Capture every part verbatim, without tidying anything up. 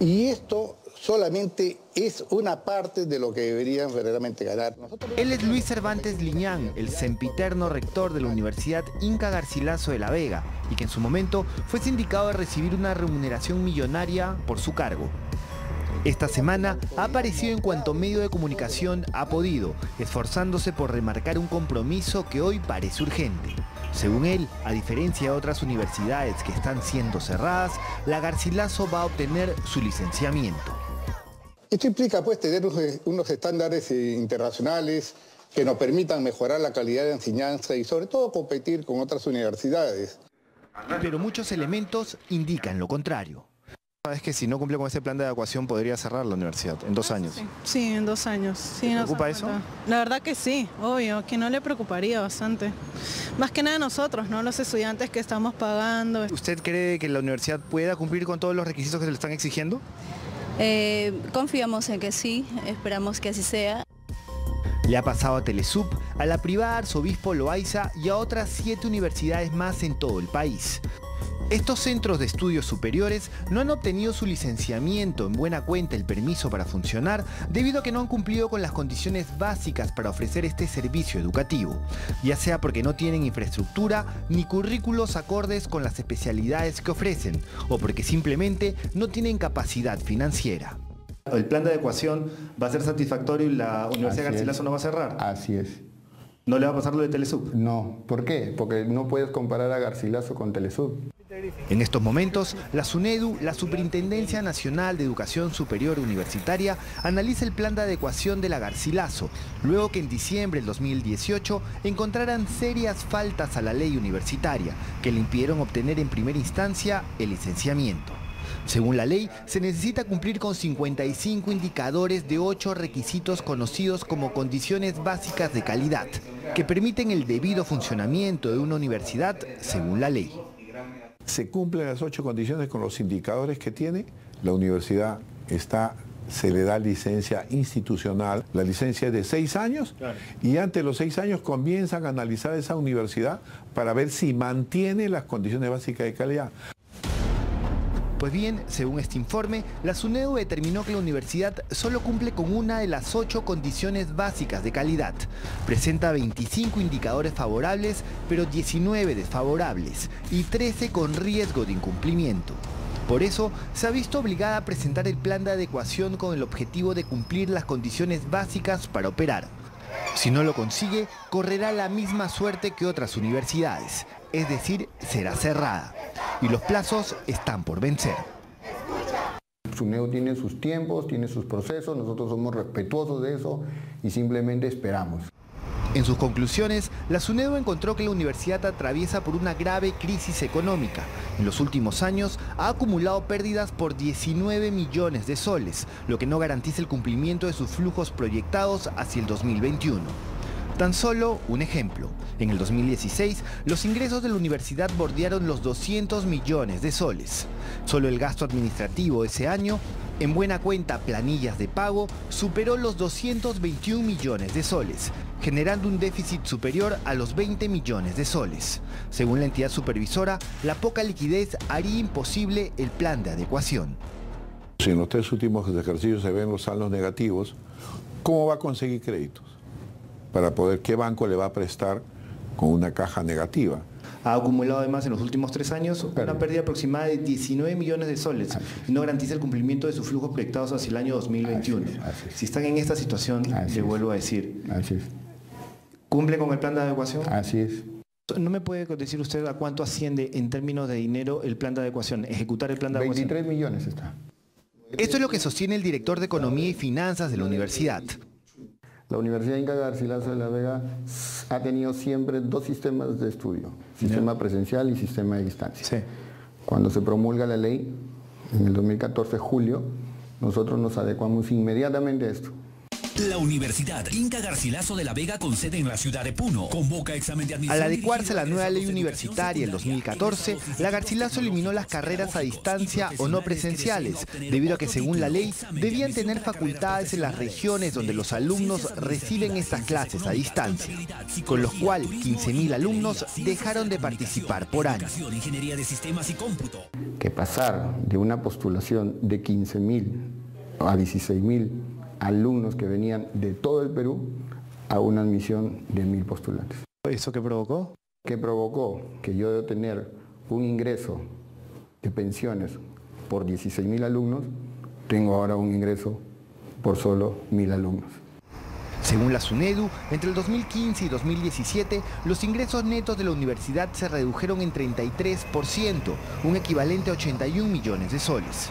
Y esto solamente es una parte de lo que deberían verdaderamente ganar. Nosotros... Él es Luis Cervantes Liñán, el sempiterno rector de la Universidad Inca Garcilaso de la Vega, y que en su momento fue sindicado a recibir una remuneración millonaria por su cargo. Esta semana ha aparecido en cuanto medio de comunicación ha podido, esforzándose por remarcar un compromiso que hoy parece urgente. Según él, a diferencia de otras universidades que están siendo cerradas, la Garcilaso va a obtener su licenciamiento. Esto implica, pues, tener unos estándares internacionales que nos permitan mejorar la calidad de enseñanza y sobre todo competir con otras universidades. Pero muchos elementos indican lo contrario. Es que si no cumple con ese plan de adecuación podría cerrar la universidad en dos años. Sí, sí, en dos años. Sí, ¿Te preocupa eso? La verdad que sí, obvio, que no le preocuparía bastante. Más que nada nosotros, ¿no? Los estudiantes que estamos pagando. ¿Usted cree que la universidad pueda cumplir con todos los requisitos que se le están exigiendo? Eh, confiamos en que sí, esperamos que así sea. Le ha pasado a TELESUP, a la privada Arzobispo Loaiza y a otras siete universidades más en todo el país. Estos centros de estudios superiores no han obtenido su licenciamiento, en buena cuenta el permiso para funcionar, debido a que no han cumplido con las condiciones básicas para ofrecer este servicio educativo, ya sea porque no tienen infraestructura ni currículos acordes con las especialidades que ofrecen, o porque simplemente no tienen capacidad financiera. El plan de adecuación va a ser satisfactorio y la Universidad Garcilaso no va a cerrar. Así es. ¿No le va a pasar lo de TELESUP? No. ¿Por qué? Porque no puedes comparar a Garcilaso con TELESUP. En estos momentos, la SUNEDU, la Superintendencia Nacional de Educación Superior Universitaria, analiza el plan de adecuación de la Garcilaso, luego que en diciembre del dos mil dieciocho encontraran serias faltas a la ley universitaria, que le impidieron obtener en primera instancia el licenciamiento. Según la ley, se necesita cumplir con cincuenta y cinco indicadores de ocho requisitos conocidos como condiciones básicas de calidad, que permiten el debido funcionamiento de una universidad según la ley. Se cumplen las ocho condiciones con los indicadores que tiene. La universidad está, se le da licencia institucional. La licencia es de seis años y ante los seis años comienzan a analizar esa universidad para ver si mantiene las condiciones básicas de calidad. Pues bien, según este informe, la SUNEDU determinó que la universidad solo cumple con una de las ocho condiciones básicas de calidad. Presenta veinticinco indicadores favorables, pero diecinueve desfavorables y trece con riesgo de incumplimiento. Por eso, se ha visto obligada a presentar el plan de adecuación con el objetivo de cumplir las condiciones básicas para operar. Si no lo consigue, correrá la misma suerte que otras universidades, es decir, será cerrada. Y los plazos están por vencer. SUNEDU tiene sus tiempos, tiene sus procesos, nosotros somos respetuosos de eso y simplemente esperamos. En sus conclusiones, la SUNEDU encontró que la universidad atraviesa por una grave crisis económica. En los últimos años ha acumulado pérdidas por diecinueve millones de soles, lo que no garantiza el cumplimiento de sus flujos proyectados hacia el dos mil veintiuno. Tan solo un ejemplo, en el dos mil dieciséis los ingresos de la universidad bordearon los doscientos millones de soles. Solo el gasto administrativo ese año, en buena cuenta planillas de pago, superó los doscientos veintiún millones de soles, generando un déficit superior a los veinte millones de soles. Según la entidad supervisora, la poca liquidez haría imposible el plan de adecuación. Si en los tres últimos ejercicios se ven los saldos negativos, ¿cómo va a conseguir créditos? Para poder, ¿qué banco le va a prestar con una caja negativa? Ha acumulado además en los últimos tres años una pérdida aproximada de diecinueve millones de soles y no garantiza el cumplimiento de sus flujos proyectados hacia el año dos mil veintiuno. Así es, así es. Si están en esta situación, así le vuelvo a decir, así es. ¿Cumple con el plan de adecuación? Así es. ¿No me puede decir usted a cuánto asciende en términos de dinero el plan de adecuación, ejecutar el plan de adecuación? veintitrés millones está. Esto es lo que sostiene el director de Economía y Finanzas de la universidad. La Universidad Inca Garcilaso de la Vega ha tenido siempre dos sistemas de estudio, sistema yeah. presencial y sistema de distancia. Sí. Cuando se promulga la ley, en el dos mil catorce, julio, nosotros nos adecuamos inmediatamente a esto. La Universidad Inca Garcilaso de la Vega, con sede en la ciudad de Puno, convoca examen de admisión. Al adecuarse a la nueva ley universitaria en dos mil catorce, la Garcilaso eliminó las carreras a distancia o no presenciales, debido a que según la ley debían tener facultades en las regiones donde los alumnos reciben estas clases a distancia, con los cuales quince mil alumnos dejaron de participar por año. que pasar de una postulación de quince mil a dieciséis mil alumnos que venían de todo el Perú a una admisión de mil postulantes. ¿Eso qué provocó? Que provocó que yo de tener un ingreso de pensiones por dieciséis mil alumnos, tengo ahora un ingreso por solo mil alumnos. Según la SUNEDU, entre el dos mil quince y dos mil diecisiete, los ingresos netos de la universidad se redujeron en treinta y tres por ciento, un equivalente a ochenta y un millones de soles.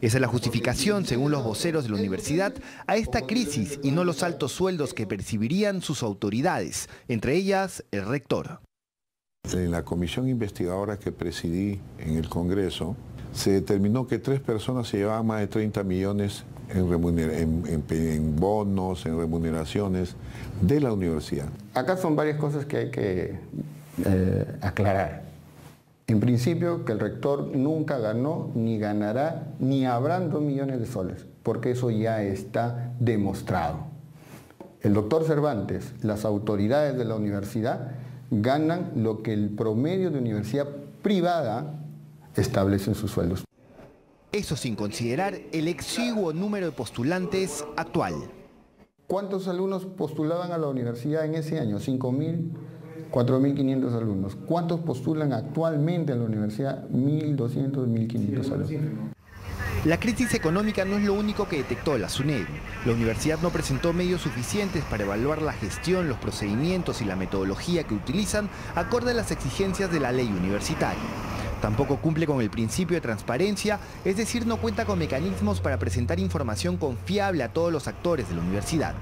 Esa es la justificación, según los voceros de la universidad, a esta crisis y no los altos sueldos que percibirían sus autoridades, entre ellas el rector. En la comisión investigadora que presidí en el Congreso, se determinó que tres personas se llevaban más de treinta millones en, en, en, en bonos, en remuneraciones de la universidad. Acá son varias cosas que hay que eh, aclarar. En principio, que el rector nunca ganó, ni ganará, ni habrán dos millones de soles, porque eso ya está demostrado. El doctor Cervantes, las autoridades de la universidad, ganan lo que el promedio de universidad privada establece en sus sueldos. Eso sin considerar el exiguo número de postulantes actual. ¿Cuántos alumnos postulaban a la universidad en ese año? cinco mil. cuatro mil quinientos alumnos. ¿Cuántos postulan actualmente en la universidad? mil doscientos, mil quinientos alumnos. La crisis económica no es lo único que detectó la SUNEDU. La universidad no presentó medios suficientes para evaluar la gestión, los procedimientos y la metodología que utilizan acorde a las exigencias de la ley universitaria. Tampoco cumple con el principio de transparencia, es decir, no cuenta con mecanismos para presentar información confiable a todos los actores de la universidad.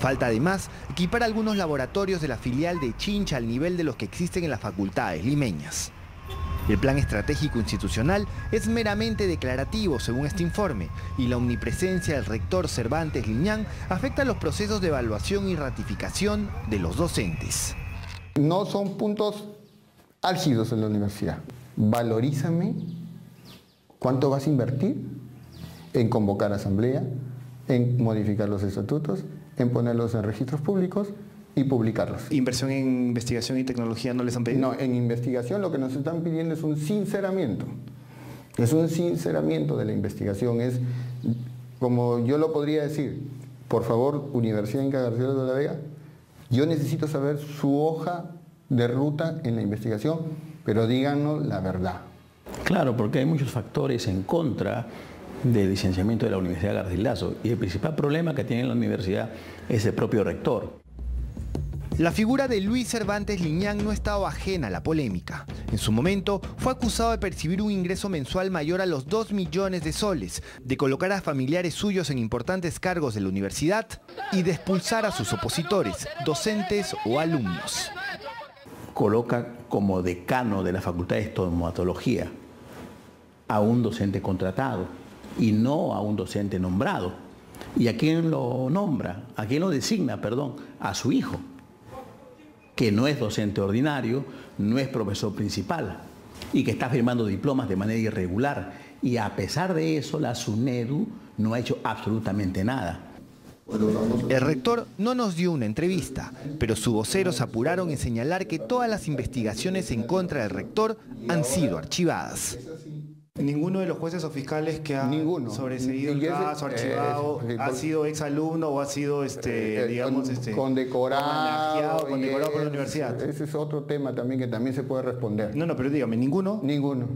Falta además equipar algunos laboratorios de la filial de Chincha al nivel de los que existen en las facultades limeñas. El plan estratégico institucional es meramente declarativo, según este informe, y la omnipresencia del rector Cervantes Liñán afecta los procesos de evaluación y ratificación de los docentes. No son puntos álgidos en la universidad. Valorízame cuánto vas a invertir en convocar asamblea, en modificar los estatutos, en ponerlos en registros públicos y publicarlos. ¿Inversión en investigación y tecnología no les han pedido? No, en investigación lo que nos están pidiendo es un sinceramiento. Es un sinceramiento de la investigación. Es, como yo lo podría decir, por favor, Universidad Inca Garcilaso de la Vega, yo necesito saber su hoja de ruta en la investigación, pero díganos la verdad. Claro, porque hay muchos factores en contra del licenciamiento de la Universidad Garcilaso y el principal problema que tiene la universidad es el propio rector. La figura de Luis Cervantes Liñán no estaba ajena a la polémica. En su momento fue acusado de percibir un ingreso mensual mayor a los dos millones de soles, de colocar a familiares suyos en importantes cargos de la universidad y de expulsar a sus opositores, docentes o alumnos. Coloca como decano de la Facultad de Estomatología a un docente contratado y no a un docente nombrado. ¿Y a quién lo nombra? ¿A quién lo designa? Perdón, a su hijo, que no es docente ordinario, no es profesor principal y que está firmando diplomas de manera irregular. Y a pesar de eso, la SUNEDU no ha hecho absolutamente nada. El rector no nos dio una entrevista, pero sus voceros apuraron en señalar que todas las investigaciones en contra del rector han sido archivadas. Ninguno de los jueces o fiscales que han Ninguno. sobreseído el caso, archivado, eh, ha sido exalumno o ha sido, este, eh, digamos, con, este, condecorado, condecorado por la universidad. Ese es otro tema también que también se puede responder. No, no, pero dígame, ¿ninguno? Ninguno.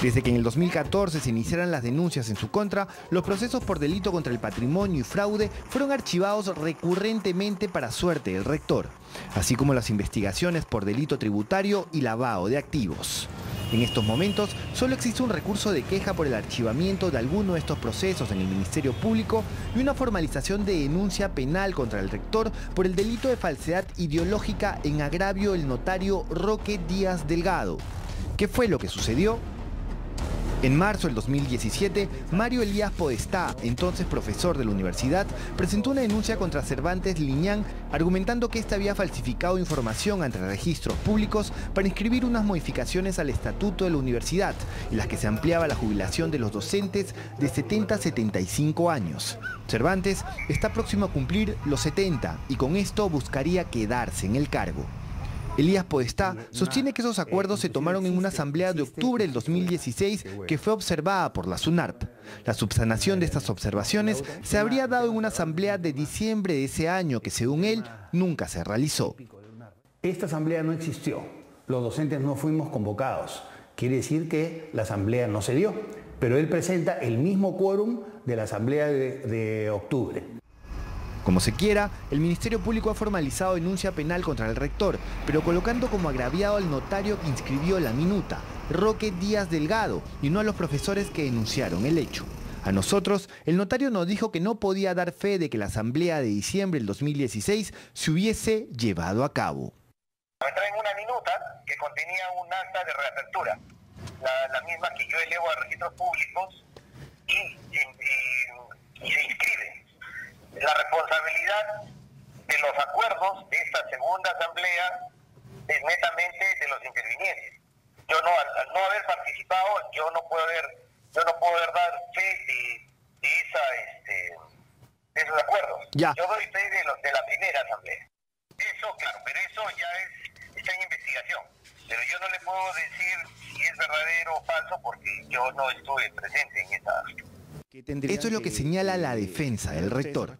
Desde que en el dos mil catorce se iniciaran las denuncias en su contra, los procesos por delito contra el patrimonio y fraude fueron archivados recurrentemente para suerte del rector, así como las investigaciones por delito tributario y lavado de activos. En estos momentos, solo existe un recurso de queja por el archivamiento de alguno de estos procesos en el Ministerio Público y una formalización de denuncia penal contra el rector por el delito de falsedad ideológica en agravio del notario Roque Díaz Delgado. ¿Qué fue lo que sucedió? En marzo del dos mil diecisiete, Mario Elías Podestá, entonces profesor de la universidad, presentó una denuncia contra Cervantes Liñán, argumentando que éste había falsificado información ante registros públicos para inscribir unas modificaciones al estatuto de la universidad, en las que se ampliaba la jubilación de los docentes de setenta a setenta y cinco años. Cervantes está próximo a cumplir los setenta y con esto buscaría quedarse en el cargo. Elías Podestá sostiene que esos acuerdos se tomaron en una asamblea de octubre del dos mil dieciséis que fue observada por la SUNARP. La subsanación de estas observaciones se habría dado en una asamblea de diciembre de ese año que, según él, nunca se realizó. Esta asamblea no existió, los docentes no fuimos convocados, quiere decir que la asamblea no se dio, pero él presenta el mismo quórum de la asamblea de, de octubre. Como se quiera, el Ministerio Público ha formalizado denuncia penal contra el rector, pero colocando como agraviado al notario que inscribió la minuta, Roque Díaz Delgado, y no a los profesores que denunciaron el hecho. A nosotros, el notario nos dijo que no podía dar fe de que la asamblea de diciembre del dos mil dieciséis se hubiese llevado a cabo. Me traen una minuta que contenía un acta de reapertura, la, la misma que yo elevo a registros públicos y, y, y, y se inscribe. La responsabilidad de los acuerdos de esta segunda asamblea es netamente de los intervinientes. Yo no, al no haber participado, yo no puedo haber, yo no puedo haber dar fe de, de, esa, este, de esos acuerdos. Ya. Yo doy fe de, los, de la primera asamblea. Eso, claro, pero eso ya es, está en investigación. Pero yo no le puedo decir si es verdadero o falso porque yo no estuve presente en esta. Esto es lo que señala la defensa del rector.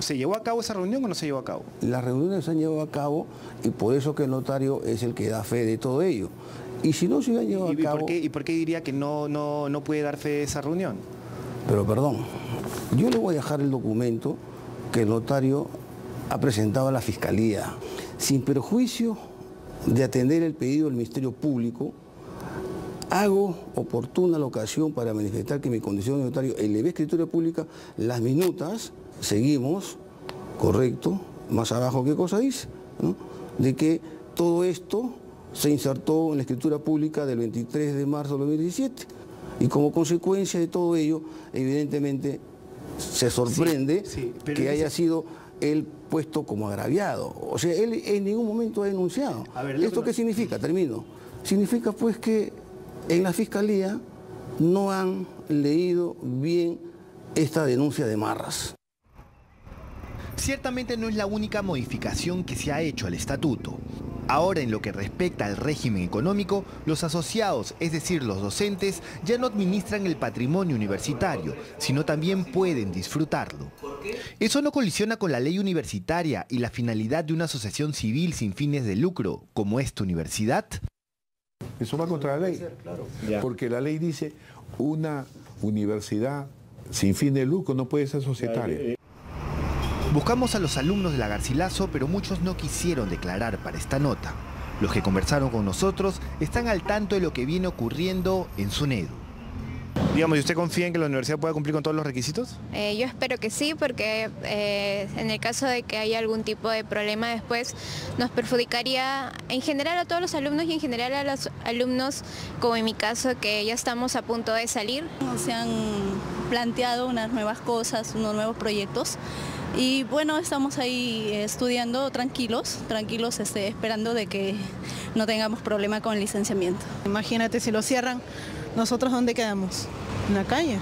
¿Se llevó a cabo esa reunión o no se llevó a cabo? Las reuniones se han llevado a cabo y por eso que el notario es el que da fe de todo ello. Y si no se hubieran llevado a cabo... ¿Por qué, ¿Y por qué diría que no, no, no puede dar fe de esa reunión? Pero perdón, yo le voy a dejar el documento que el notario ha presentado a la Fiscalía. Sin perjuicio de atender el pedido del Ministerio Público, hago oportuna la ocasión para manifestar que mi condición de notario elevé escritura pública las minutas, seguimos, correcto, más abajo qué cosa dice, ¿no? De que todo esto se insertó en la escritura pública del veintitrés de marzo del dos mil diecisiete y como consecuencia de todo ello, evidentemente, se sorprende sí, sí, que haya sido él puesto como agraviado. O sea, él en ningún momento ha denunciado. A ver, ¿esto qué significa? Termino. Significa pues que en la Fiscalía no han leído bien esta denuncia de Marras. Ciertamente no es la única modificación que se ha hecho al estatuto. Ahora, en lo que respecta al régimen económico, los asociados, es decir, los docentes, ya no administran el patrimonio universitario, sino también pueden disfrutarlo. Eso no colisiona con la ley universitaria y la finalidad de una asociación civil sin fines de lucro, como esta universidad. Eso va contra la ley, porque la ley dice una universidad sin fin de lucro no puede ser societaria. Buscamos a los alumnos de la Garcilaso, pero muchos no quisieron declarar para esta nota. Los que conversaron con nosotros están al tanto de lo que viene ocurriendo en SUNEDU. Digamos, ¿y usted confía en que la universidad pueda cumplir con todos los requisitos? Eh, yo espero que sí, porque eh, en el caso de que haya algún tipo de problema después, nos perjudicaría en general a todos los alumnos y en general a los alumnos, como en mi caso, que ya estamos a punto de salir. Se han planteado unas nuevas cosas, unos nuevos proyectos. Y bueno, estamos ahí estudiando tranquilos, tranquilos este, esperando de que no tengamos problema con licenciamiento. Imagínate si lo cierran, ¿nosotros dónde quedamos? En la calle.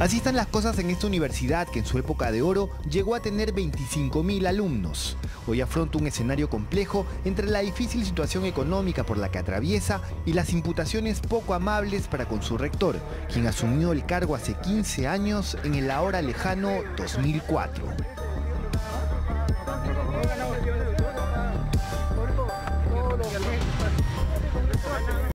Así están las cosas en esta universidad que en su época de oro llegó a tener veinticinco mil alumnos. Hoy afronta un escenario complejo entre la difícil situación económica por la que atraviesa y las imputaciones poco amables para con su rector, quien asumió el cargo hace quince años en el ahora lejano dos mil cuatro.